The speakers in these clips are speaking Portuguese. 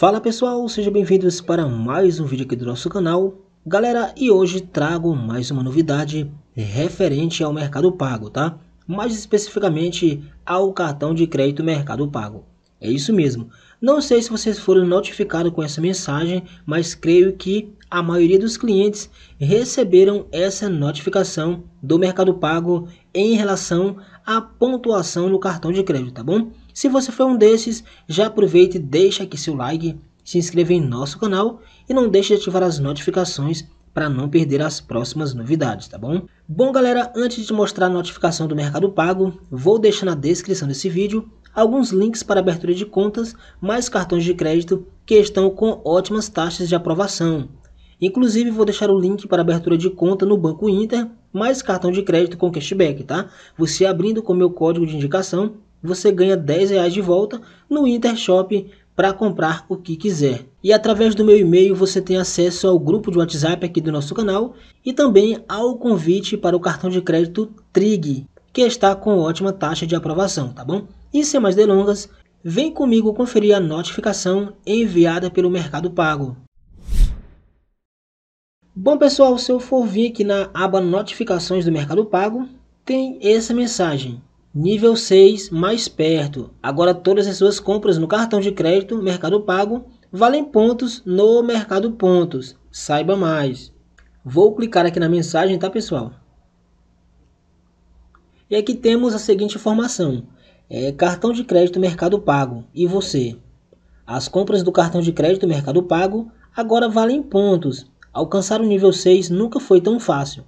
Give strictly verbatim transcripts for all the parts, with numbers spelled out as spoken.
Fala pessoal, sejam bem-vindos para mais um vídeo aqui do nosso canal. Galera, e hoje trago mais uma novidade referente ao Mercado Pago, tá? Mais especificamente ao cartão de crédito Mercado Pago. É isso mesmo. Não sei se vocês foram notificados com essa mensagem, mas creio que a maioria dos clientes receberam essa notificação do Mercado Pago em relação à pontuação no cartão de crédito, tá bom? Se você for um desses, já aproveita e deixa aqui seu like, se inscreva em nosso canal e não deixe de ativar as notificações para não perder as próximas novidades, tá bom? Bom galera, antes de mostrar a notificação do Mercado Pago, vou deixar na descrição desse vídeo alguns links para abertura de contas, mais cartões de crédito que estão com ótimas taxas de aprovação. Inclusive vou deixar o link para abertura de conta no Banco Inter, mais cartão de crédito com cashback, tá? Você abrindo com meu código de indicação, você ganha dez reais de volta no Intershop para comprar o que quiser. E através do meu e-mail você tem acesso ao grupo de WhatsApp aqui do nosso canal e também ao convite para o cartão de crédito Trigg, que está com ótima taxa de aprovação, tá bom? E sem mais delongas, vem comigo conferir a notificação enviada pelo Mercado Pago. Bom pessoal, se eu for vir aqui na aba notificações do Mercado Pago, tem essa mensagem. Nível seis, mais perto. Agora todas as suas compras no cartão de crédito Mercado Pago valem pontos no Mercado Pontos. Saiba mais. Vou clicar aqui na mensagem, tá pessoal? E aqui temos a seguinte informação. É, cartão de crédito Mercado Pago. E você? As compras do cartão de crédito Mercado Pago agora valem pontos. Alcançar o nível seis nunca foi tão fácil.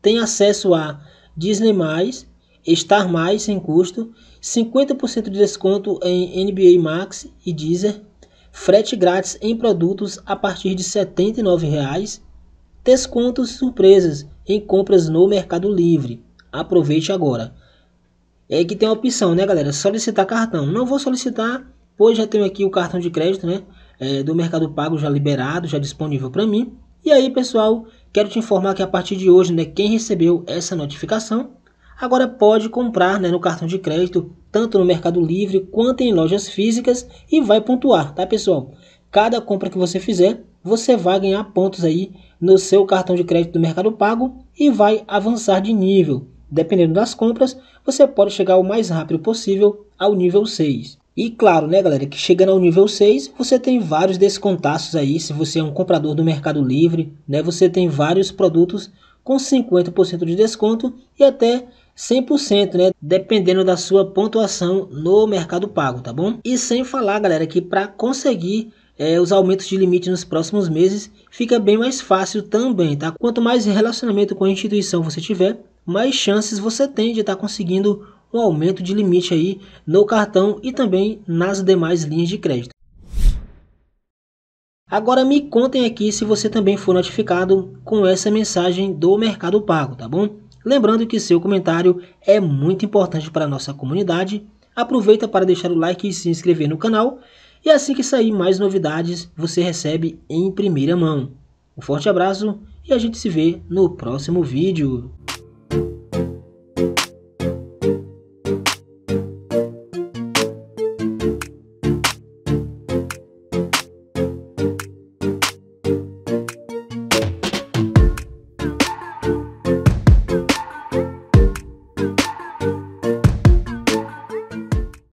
Tem acesso a Disney mais, Estar Mais sem custo, cinquenta por cento de desconto em N B A Max e Deezer, frete grátis em produtos a partir de setenta e nove reais, descontos surpresas em compras no Mercado Livre. Aproveite agora. É que tem a opção, né galera, solicitar cartão. Não vou solicitar, pois já tenho aqui o cartão de crédito, né, é, do Mercado Pago já liberado, já disponível para mim. E aí pessoal, quero te informar que a partir de hoje, né, quem recebeu essa notificação agora pode comprar, né, no cartão de crédito, tanto no Mercado Livre quanto em lojas físicas, e vai pontuar, tá pessoal? Cada compra que você fizer, você vai ganhar pontos aí no seu cartão de crédito do Mercado Pago e vai avançar de nível. Dependendo das compras, você pode chegar o mais rápido possível ao nível seis. E claro, né galera, que chegando ao nível seis, você tem vários descontaços aí, se você é um comprador do Mercado Livre, né, você tem vários produtos com cinquenta por cento de desconto e até cem por cento, né, dependendo da sua pontuação no Mercado Pago, tá bom? E sem falar, galera, que para conseguir é, os aumentos de limite nos próximos meses, fica bem mais fácil também, tá? Quanto mais relacionamento com a instituição você tiver, mais chances você tem de estar tá conseguindo um aumento de limite aí no cartão e também nas demais linhas de crédito. Agora me contem aqui se você também for notificado com essa mensagem do Mercado Pago, tá bom? Lembrando que seu comentário é muito importante para a nossa comunidade. Aproveita para deixar o like e se inscrever no canal. E assim que sair mais novidades, você recebe em primeira mão. Um forte abraço e a gente se vê no próximo vídeo.